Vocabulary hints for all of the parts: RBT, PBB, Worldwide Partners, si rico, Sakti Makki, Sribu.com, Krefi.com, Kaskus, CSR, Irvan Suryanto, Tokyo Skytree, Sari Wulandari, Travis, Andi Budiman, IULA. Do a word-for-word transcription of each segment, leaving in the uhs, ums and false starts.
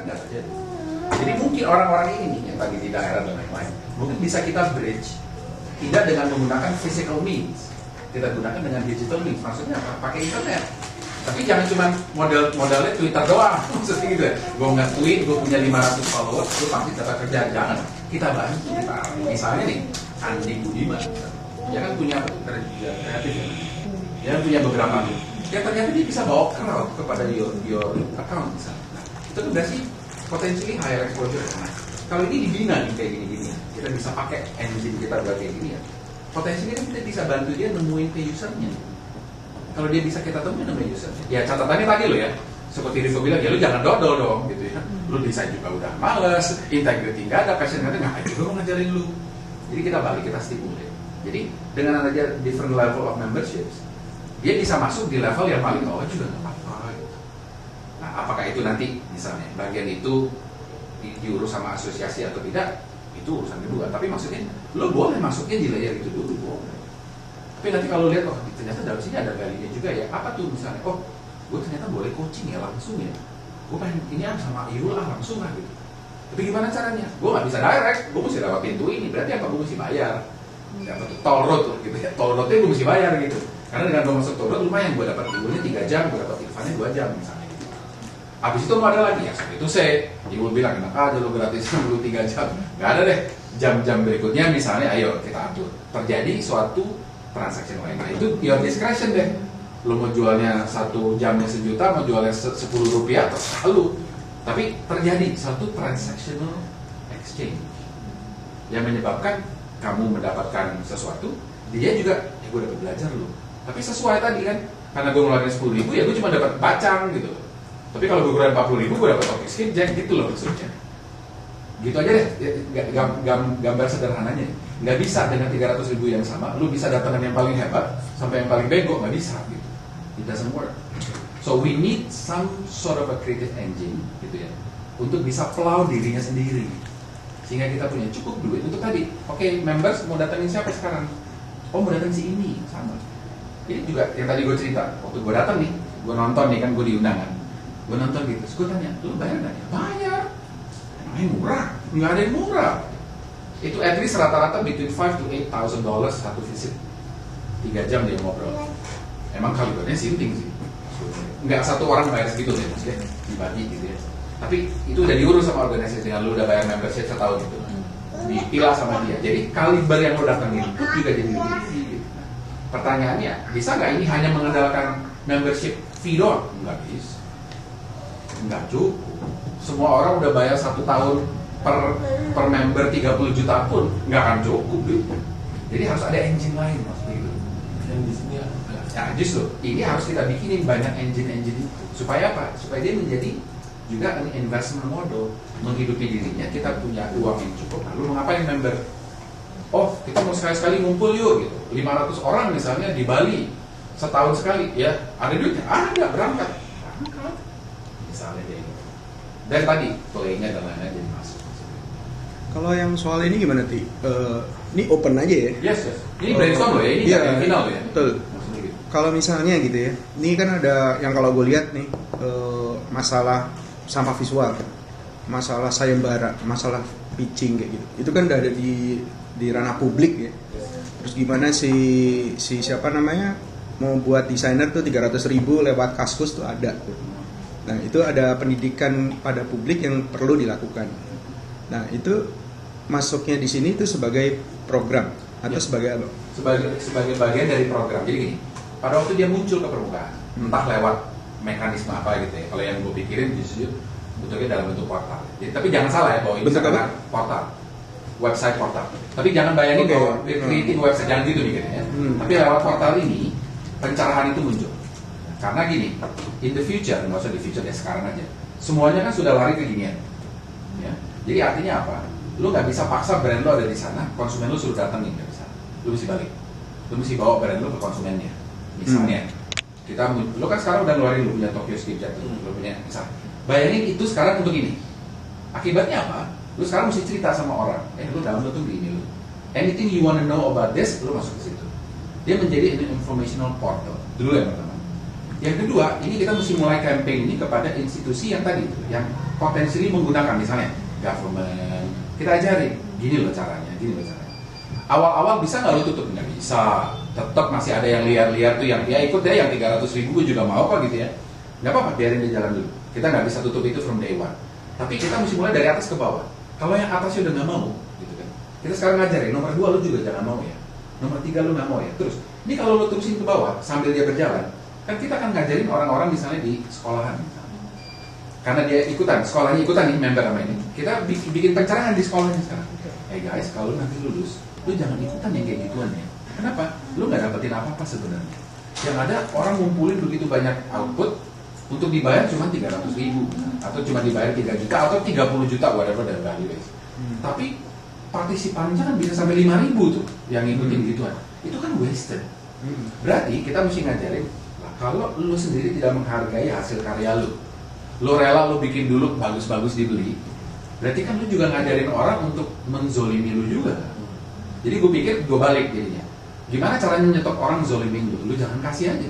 kan nggak terjadi. Jadi mungkin orang-orang ini yang tadi di daerah dan lain-lain, mungkin bisa kita bridge tidak dengan menggunakan physical means, kita gunakan dengan digital means. Maksudnya apa? Pakai internet. Tapi jangan cuma model-modelnya Twitter doang, maksudnya gitu ya. Gue nggak tweet, gue punya lima ratus followers, gue pasti dapat kerjaan. Jangan. Kita bantu, kita ambil. Misalnya nih, Andi Budiman, dia kan punya kreatif, dia punya beberapa. Ya ternyata dia bisa bawa crowd kepada your, your account misalnya. Nah, itu tuh udah sih potensi higher exposure. Nah, kalau ini dibina nih kayak gini-gini, kita bisa pakai engine kita buat kayak gini ya. Potensinya kita bisa bantu dia nemuin ke usernya. Kalau dia bisa kita temuin nama usernya. Ya catatannya tadi lo ya, seperti Rico bilang, ya lo jangan dodol dong gitu ya. Lo desain juga udah males, integrity nggak ada, passion nggak ada, ngapain juga mau ngajarin lo. Jadi kita balik, kita stimulin. Jadi dengan ada different level of memberships, dia bisa masuk di level yang paling bawah juga nggak apa-apa. Nah, apakah itu nanti misalnya bagian itu di, diurus sama asosiasi atau tidak, itu urusan kedua. Tapi maksudnya lo boleh masukin di layer itu dulu, boleh. Tapi nanti kalau lihat, oh ternyata dalam sini ada value-nya juga ya. Apa tuh misalnya? Oh, gue ternyata boleh coaching ya langsung ya. Gue pengen ini sama I U L A langsung lah gitu. Tapi gimana caranya? Gue nggak bisa direct, gue mesti lewat pintu ini. Berarti apa? Gue mesti bayar. Dapat toll road loh gitu ya. Toll roadnya gue mesti bayar gitu. Karena dengan gue masuk toll road lumayan, gue dapat I U L A tiga jam, gue dapat irfannya dua jam misalnya. Gitu. Abis itu mau ada lagi ya. Seperti itu saya, I U L bilang enak aja lo gratis dulu tiga jam. Gak ada deh. Jam-jam berikutnya misalnya, ayo kita atur. Terjadi suatu transaksi lain. Nah itu your discretion deh. Lo mau jualnya satu jamnya sejuta, mau jualnya sepuluh rupiah atau selalu. Tapi terjadi satu transactional exchange yang menyebabkan kamu mendapatkan sesuatu, dia juga, ya gue dapat belajar lo. Tapi sesuai tadi kan, karena gue ngeluarin sepuluh ribu, ya gue cuma dapat bacang gitu. Tapi kalau gue ngeluarin empat puluh ribu, gue dapat Tokyo Skytree gitu loh maksudnya. Gitu aja deh, gambar sederhananya. Nggak bisa dengan tiga ratus ribu yang sama, lu bisa datangkan yang paling hebat sampai yang paling bego, nggak bisa gitu. It doesn't work. So we need some sort of a creative engine gitu ya, untuk bisa plow dirinya sendiri, sehingga kita punya cukup duit untuk tadi. Oke, okay, members mau datangin siapa sekarang? Oh mau datang si ini, sama. Ini juga yang tadi gue cerita, waktu gue datang nih, gue nonton nih kan gue diundangan, gue nonton gitu, terus gue tanya, lu bayar nggak? Ya bayar. Namanya murah, nggak ada yang murah. Itu at least rata-rata between five to eight thousand dollars satu visit. Tiga jam dia ngobrol. Emang kalibernya sinting sih. Nggak satu orang bayar segitu deh, maksudnya dibagi gitu ya. Tapi itu udah diurus sama organisasi dengan lu udah bayar membership setahun gitu. Dipilah sama dia. Jadi kaliber yang lu datangin itu juga jadi lebih gitu. Pertanyaannya, bisa nggak ini hanya mengandalkan membership fee doang? Nggak bisa. Nggak cukup. Semua orang udah bayar satu tahun Per, per member tiga puluh juta pun nggak akan cukup gitu. Jadi harus ada engine lain maksudnya gitu. Yang di sini ada. Nah, justru ini harus kita bikinin banyak engine-engine itu. Supaya apa? Supaya dia menjadi juga an investment model, menghidupi dirinya. Kita punya uang yang cukup. Lalu mengapain member? Oh, kita mau sekali-sekali ngumpul yuk gitu. lima ratus orang misalnya di Bali setahun sekali ya. Ada duitnya? Ada, berangkat. Berangkat. Misalnya dia gitu. Dan tadi playnya dan lain-lain jadi masuk. Kalau yang soal ini gimana Ti? Uh, ini open aja ya? Yes, yes. Ini brainstorm loh ya, ini yeah, yang final ya? Betul. Kalau misalnya gitu ya, ini kan ada yang kalau gue lihat nih, uh, masalah sampah visual, masalah sayembara, masalah pitching kayak gitu. Itu kan udah ada di, di ranah publik ya. Terus gimana si, si siapa namanya, mau buat desainer tuh tiga ratus ribu lewat Kaskus tuh ada. Nah itu ada pendidikan pada publik yang perlu dilakukan. Nah itu masuknya di sini itu sebagai program atau ya, sebagai apa? Sebagai sebagai bagian dari program. Jadi gini, pada waktu dia muncul ke permukaan, entah lewat mekanisme apa gitu ya. Kalau yang gue pikirin justru bentuknya dalam bentuk portal. Jadi, tapi jangan salah ya bahwa ini adalah portal, website portal. Tapi jangan bayangin okay, bahwa creating hmm. website jangan gitu mikirnya ya. Hmm. Tapi lewat portal ini pencerahan itu muncul. Karena gini, in the future, nggak usah di future ya sekarang aja. Semuanya kan sudah lari ke ginian. Ya. Jadi artinya apa? Lu nggak bisa paksa brand lu ada di sana, konsumen lu suruh datangin nggak bisa. Lu mesti balik. Lu mesti bawa brand lu ke konsumennya. Misalnya, hmm. kita, lu kan sekarang udah ngeluarin lu punya Tokyo Skytree, lu punya misalnya. Bayangin itu sekarang untuk ini. Akibatnya apa? Lu sekarang mesti cerita sama orang. Eh, lu download tuh gini lu. Anything you wanna know about this, lu masuk ke situ. Dia menjadi informational portal. Dulu ya pertama. Yang kedua, ini kita mesti mulai campaign ini kepada institusi yang tadi, yang potensial menggunakan, misalnya government. Kita ajarin, gini loh caranya, gini loh caranya. Awal-awal bisa nggak lo tutup? Nggak bisa. Tetap masih ada yang liar-liar tuh yang ya ikut deh, yang tiga ratus ribu juga mau kok gitu ya. Nggak apa-apa, biarin dia jalan dulu. Kita nggak bisa tutup itu from day one. Tapi kita mesti mulai dari atas ke bawah. Kalau yang atasnya udah nggak mau, gitu kan. Kita sekarang ngajarin, nomor dua lo juga jangan mau ya. Nomor tiga lo nggak mau ya. Terus, ini kalau lo terusin ke bawah sambil dia berjalan, kan kita akan ngajarin orang-orang misalnya di sekolahan, misalnya. Karena dia ikutan, sekolahnya ikutan nih, member sama ini. Kita bikin pencerahan di sekolahnya sekarang. Hey guys, kalau nanti lulus, lu jangan ikutan yang kayak gituan ya. Kenapa? Lu nggak dapetin apa-apa sebenarnya. Yang ada orang ngumpulin begitu banyak output untuk dibayar cuma tiga ratus ribu atau cuma dibayar tiga juta atau tiga puluh juta whatever dari values. Hmm. Tapi partisipannya kan bisa sampai lima ribu tuh yang ngikutin hmm. gituan. Itu kan wasted. Hmm. Berarti kita mesti ngajarin, kalau lu sendiri tidak menghargai hasil karya lu, lu rela lu bikin dulu bagus-bagus dibeli, berarti kan lu juga ngajarin orang untuk menzolimi lu juga. Jadi gue pikir gue balik jadinya, gimana caranya nyetok orang zolimin lu? Lu jangan kasih aja.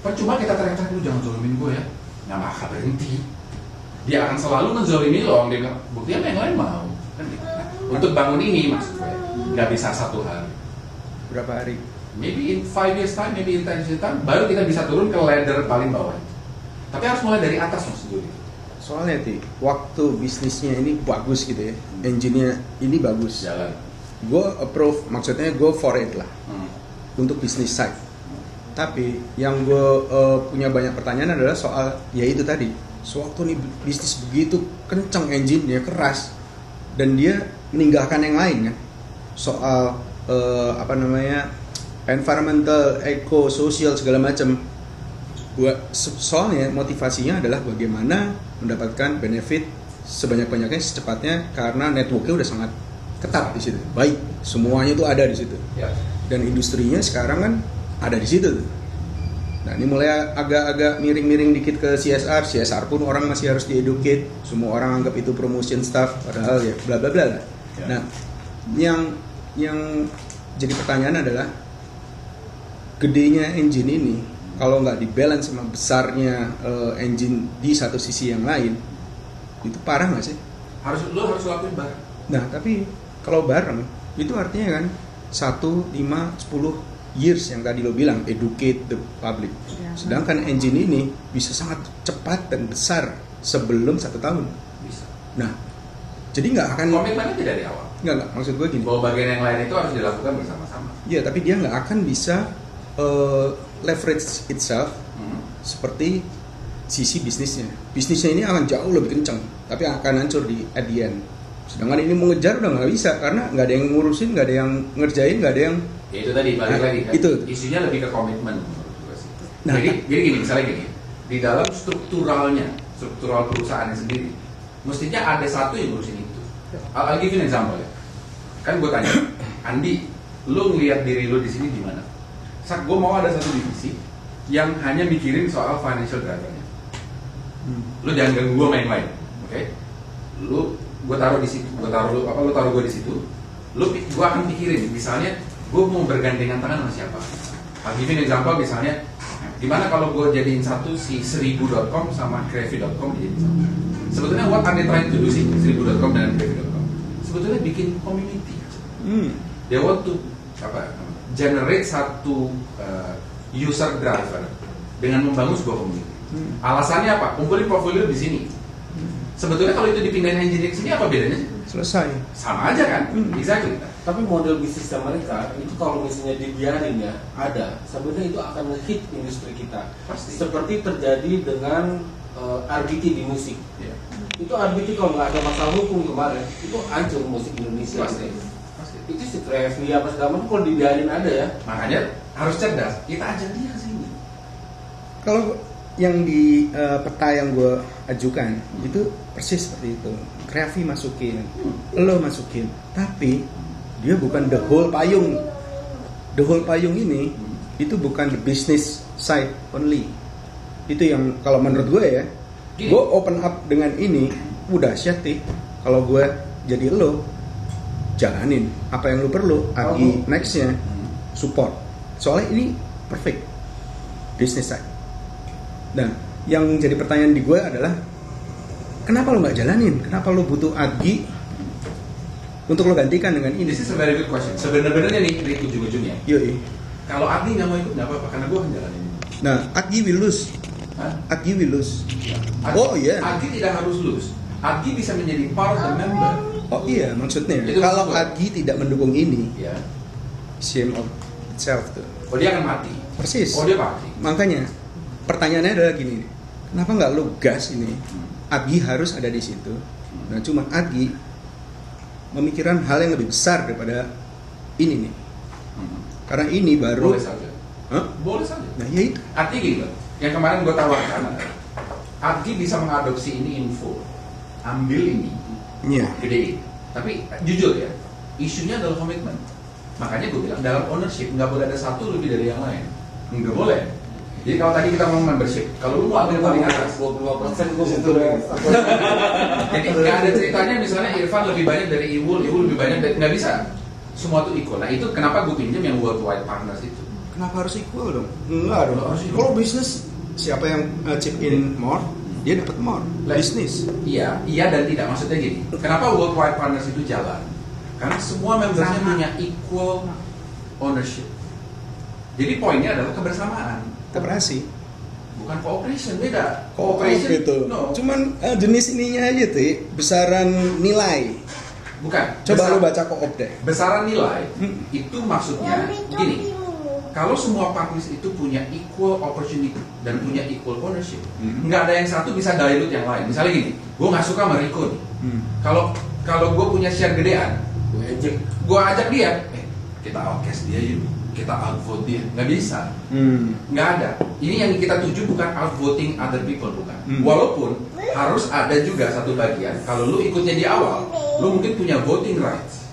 Percuma kita teriak-teriak, lu jangan zolimin gue ya, nggak bakal berhenti. Dia akan selalu menzolimi lu, orang dia bilang buktinya yang lain mau. Nah, untuk bangun ini maksud gue nggak bisa satu hari. Berapa hari? Maybe in five years time, maybe in ten years time, baru kita bisa turun ke ladder paling bawah. Tapi harus mulai dari atas maksudnya. Soalnya Ti, waktu bisnisnya ini bagus gitu ya, engine-nya ini bagus, jalan. Gue approve, maksudnya gue for it lah, hmm. untuk bisnis side. Hmm. Tapi yang gue uh, punya banyak pertanyaan adalah soal, ya itu tadi, sewaktu nih bisnis begitu kenceng engine-nya, keras, dan dia meninggalkan yang lain kan, soal uh, apa namanya, environmental, eco, sosial segala macam. Soalnya motivasinya adalah bagaimana mendapatkan benefit sebanyak-banyaknya secepatnya karena networknya udah sangat ketat di situ. Baik, semuanya tuh ada di situ. Ya. Dan industrinya sekarang kan ada di situ. Nah, ini mulai agak-agak miring-miring dikit ke C S R. C S R pun orang masih harus dieducate. Semua orang anggap itu promotion stuff, padahal ya bla bla bla. Ya. Nah, yang yang jadi pertanyaan adalah gedenya engine ini kalau nggak dibalance sama besarnya uh, engine di satu sisi yang lain, itu parah nggak sih? Harus lo harus lakuin bareng. Nah tapi kalau bareng itu artinya kan satu, lima, sepuluh years yang tadi lo bilang educate the public. Ya. Sedangkan engine ini bisa sangat cepat dan besar sebelum satu tahun. Bisa. Nah jadi nggak akan komitmennya tidak dari awal. Nggak nggak maksud gue gini. Bahwa bagian yang lain itu harus dilakukan bersama-sama. Iya tapi dia nggak akan bisa Uh, leverage itself hmm. seperti sisi bisnisnya. Bisnisnya ini akan jauh lebih kencang, tapi akan hancur di at the end. Sedangkan ini mengejar udah nggak bisa karena nggak ada yang ngurusin, nggak ada yang ngerjain, nggak ada yang. Ya, itu tadi balik nah, lagi. Kan? Itu isunya lebih ke komitmen. Nah, jadi, jadi gini misalnya gini, di dalam strukturalnya, struktural perusahaannya sendiri, mestinya ada satu yang ngurusin itu. I'll give you an example ya. Kan gue tanya, Andi, lo ngelihat diri lo di sini di mana? Sak, gue mau ada satu divisi yang hanya mikirin soal financial drivernya. hmm. Lu jangan ganggu gue main-main, oke? Okay? Lu, gue taruh di situ, gue taruh lu apa? Lu taruh gue di situ. Lu, gue akan pikirin. Misalnya, gue mau bergandengan tangan sama siapa? Lagi ini contoh misalnya, gimana kalau gue jadiin satu si Sribu dot com sama Krefi dot com jadi satu. Sebetulnya what I'm trying to do sih Sribu dot com dan Krefi dot com. Sebetulnya bikin community. Hmm. They want to apa? Generate satu uh, user driver dengan membangun sebuah community. Hmm. Alasannya apa? Kumpulin portfolio di sini. Hmm. Sebetulnya kalau itu dipindahin engineering ke sini apa bedanya? Selesai. Sama aja kan? Hmm. Exactly. Tapi model bisnisnya mereka itu kalau misalnya dibiarin ya ada. Sebenarnya itu akan nge-hit industri kita. Pasti. Seperti terjadi dengan uh, R B T di musik. Yeah. Itu R B T kalau nggak ada masalah hukum kemarin itu hancur musik Indonesia. Pasti. Gitu. Itu si Travis apa segala macam kalau dibiarin ada ya. Makanya harus cerdas. Kita ajak dia sini. Kalau yang di uh, peta yang gue ajukan hmm. itu persis seperti itu. Krefi masukin, hmm. lo masukin, tapi dia bukan the whole payung. The whole payung ini hmm. itu bukan the business side only. Itu yang kalau menurut gue ya, gue open up dengan ini udah syati. Kalau gue jadi lo jalanin apa yang lu perlu, agi nextnya support. Soalnya ini perfect business side. Nah, yang jadi pertanyaan di gue adalah, kenapa lo nggak jalanin? Kenapa lo butuh Adi untuk lo gantikan dengan ini? This is a very good question. Sebenernya nih, dari ujung-ujungnya. Yoi. Kalau Adi nggak mau ikut, nggak apa-apa, karena gue akan jalanin. Nah, Adi will lose. Hah? Adi will lose. Adi, oh iya. Yeah. Adi tidak harus lose. Adi bisa menjadi part of the member. Oh iya, maksudnya. Itu kalau maksud Adi tidak mendukung ini, yeah, shame of itself tuh. Oh, dia akan mati. Persis. Oh, dia mati. Makanya pertanyaannya adalah gini, kenapa nggak lo gas ini? Adi harus ada di situ. Nah, cuma Adi memikirkan hal yang lebih besar daripada ini nih. Karena ini baru. Boleh saja. Huh? Boleh saja. Nah, ya itu. Artinya gini loh, yang kemarin gue tawarkan adalah Adi bisa mengadopsi ini info, ambil ini, yeah, gedein. Tapi jujur ya, isunya adalah komitmen. Makanya gue bilang dalam ownership nggak boleh ada satu lebih dari yang lain. Nggak boleh. Jadi kalau tadi kita ngomong membership, kalau lu mau ambil paling atas dua puluh lima persen gue situ ya. Jadi nggak ada ceritanya misalnya Irfan lebih banyak dari Iwul, Iwul lebih banyak dari, nggak bisa. Semua itu equal. Nah itu kenapa gue pinjam yang Worldwide Partners itu. Kenapa harus equal dong? Enggak dong. Kalau bisnis siapa yang uh, chip in more, dia dapat more. Like, bisnis. Iya, iya dan tidak. Maksudnya gini. Kenapa Worldwide Partners itu jalan? Karena semua membernya punya equal ownership. Jadi poinnya adalah kebersamaan. Koperasi. Bukan cooperation, beda. Cooperation itu. No. Cuman uh, jenis ininya aja tuh, besaran nilai. Bukan. Coba besar, lu baca koop deh. Besaran nilai hmm. itu maksudnya gini. Kalau semua partners itu punya equal opportunity dan punya equal ownership, hmm. nggak ada yang satu bisa dilute yang lain. Misalnya gini, gue nggak suka sama Rico nih. Hmm. Kalau kalau gue punya share gedean, gue ajak, gue ajak dia. Eh, kita outcast dia yuk, kita outvote dia. Nggak bisa, hmm. nggak ada. Ini yang kita tuju bukan outvoting other people, bukan. Hmm. Walaupun harus ada juga satu bagian. Kalau lu ikutnya di awal, lu mungkin punya voting rights.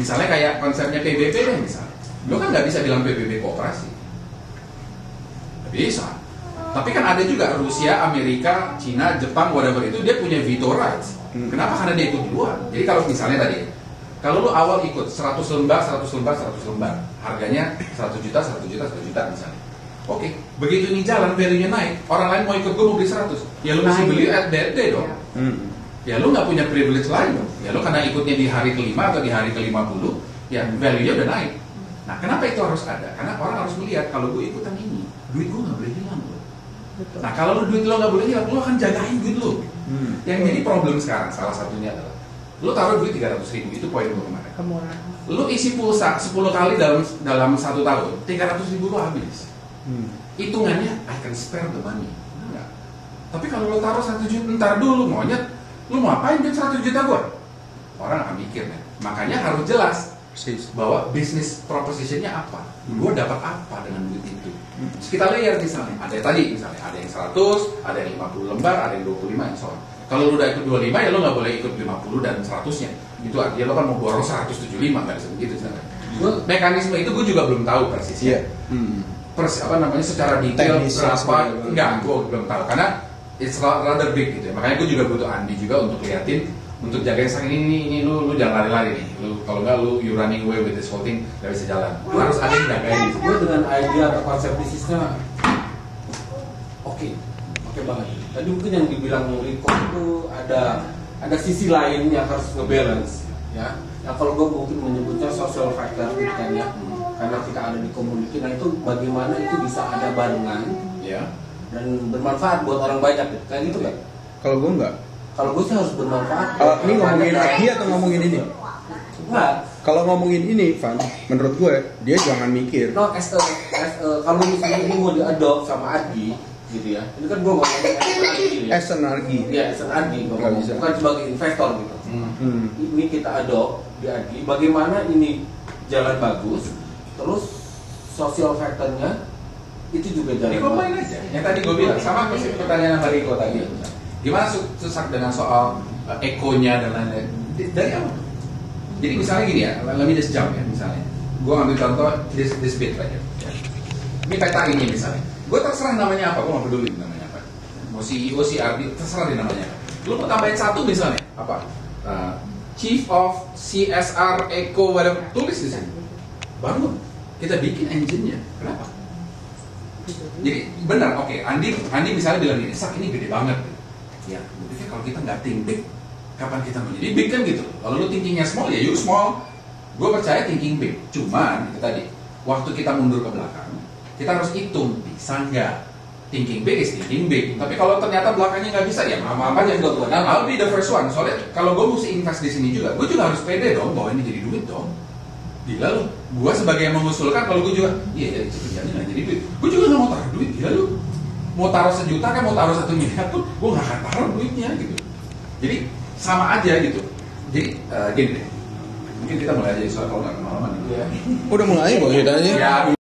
Misalnya kayak konsepnya P B B deh misalnya. Lo kan nggak bisa bilang P B B kooperasi, nggak bisa. Tapi kan ada juga Rusia, Amerika, Cina, Jepang, whatever itu dia punya veto rights. Hmm. Kenapa? Karena dia ikut duluan. Jadi kalau misalnya tadi, kalau lo awal ikut seratus lembar, seratus lembar, seratus lembar, harganya seratus juta, seratus juta, seratus juta misalnya. Oke, begitu ini jalan, value-nya naik, orang lain mau ikut gue mau beli seratus, ya lo mesti beli at that day dong. Hmm. Ya lo nggak punya privilege lain dong. Ya lo karena ikutnya di hari kelima atau di hari kelima puluh, ya value-nya udah naik. Nah, kenapa itu harus ada? Karena orang harus melihat kalau gue ikutan ini, duit gue nggak boleh hilang loh. Betul. Nah, kalau duit lo nggak boleh hilang, lo akan jagain duit lo. Hmm. Yang jadi problem sekarang salah satunya adalah lo taruh duit tiga ratus ribu, itu poin gue kemarin. Lo isi pulsa sepuluh kali dalam dalam satu tahun, tiga ratus ribu lo habis. Hmm. Hitungannya I can spare the money. Enggak. Tapi kalau lo taruh satu juta, ntar dulu monyet, lo mau apain duit seratus juta gue? Orang akan mikir nih. Makanya harus jelas bahwa bisnis propositionnya apa, hmm. gue dapat apa dengan duit itu. hmm. Sekitar layer misalnya, ada yang tadi misalnya, ada yang seratus, ada yang lima puluh lembar, ada yang dua puluh lima, and so on. Kalau lo udah ikut dua puluh lima, ya lo gak boleh ikut lima puluh dan seratus nya. Itu artinya lo kan mau borong seratus tujuh puluh lima, gak bisa begitu misalnya. hmm. Mekanisme itu gue juga belum tahu persisnya. yeah. hmm. Pers, apa namanya, secara detail berapa, enggak, gue belum tahu. Karena it's rather big gitu ya, makanya gue juga butuh Andi juga untuk liatin, untuk jagain sang ini, ini, ini lu, lu jangan lari-lari nih. Lu kalau nggak lu you running away with this whole thing, nggak bisa jalan. Lu harus ada yang jagain. Gue dengan idea atau konsep bisnisnya oke, okay. oke okay banget. Tadi mungkin yang dibilang Rico itu ada ada sisi lain yang harus ngebalance, ya. Nah kalau gue mungkin menyebutnya social factor gitu kan ya, karena kita ada di community. Nah itu bagaimana itu bisa ada barengan, ya, dan bermanfaat buat orang banyak gitu, kayak gitu kan? Kalau gue nggak. Kalau gue sih harus bermanfaat. Kalau ini ngomongin Adi atau ngomongin ini? Enggak. Kalau ngomongin ini, Van, menurut gue dia jangan mikir. No, as a, as a, kalau misalnya ini mau diadop sama Adi, gitu ya. Ini kan gue ngomongin S and R G. Iya, S and R G. Bukan sebagai investor gitu. Hmm. Ini kita adop di Adi. Bagaimana ini jalan bagus, terus social factornya itu juga jalan. Ini main aja. Yang tadi gue bilang sama persis pertanyaan sama Rico tadi. Gimana susah dengan soal uh, ekonya dan lain-lain dari apa? Jadi misalnya gini ya, lebih this jump ya misalnya. Gue ambil contoh this this bit aja. Ya. Ini peta ini misalnya. Gue terserah namanya apa, gue nggak peduli namanya apa. Mau C E O, C R D, terserah dia namanya apa. Lu mau tambahin satu misalnya apa? Uh, Chief of C S R Eco, whatever, tulis di sini. Baru kita bikin engine-nya. Kenapa? Jadi benar, oke. Okay. Andi, Andi misalnya bilang ini sak ini gede banget. Ya, tapi kalau kita nggak think big, kapan kita mau jadi big kan gitu? Kalau lu thinkingnya small ya you small. Gue percaya thinking big. Cuman itu tadi, waktu kita mundur ke belakang, kita harus hitung bisa nggak. Thinking big is thinking big. Tapi kalau ternyata belakangnya nggak bisa ya, apa apa aja gue buat. Nah, I'll be the first one. Soalnya kalau gue mesti invest di sini juga, gue juga harus pede dong bahwa ini jadi duit dong. Gila lu, gue sebagai yang mengusulkan kalau gue juga, iya ya kerjanya nggak jadi duit, gue juga nggak mau taruh duit, gila lu mau taruh sejuta kan mau taruh satu miliar pun gue nggak akan taruh duitnya gitu. Jadi sama aja gitu. Jadi uh, gini deh, mungkin kita mulai aja soal kalau nggak kemalaman gitu ya. Udah mulai kok ceritanya. Ya.